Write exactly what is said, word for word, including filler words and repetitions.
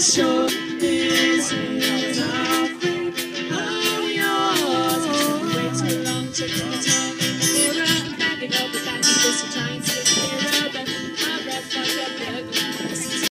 Show.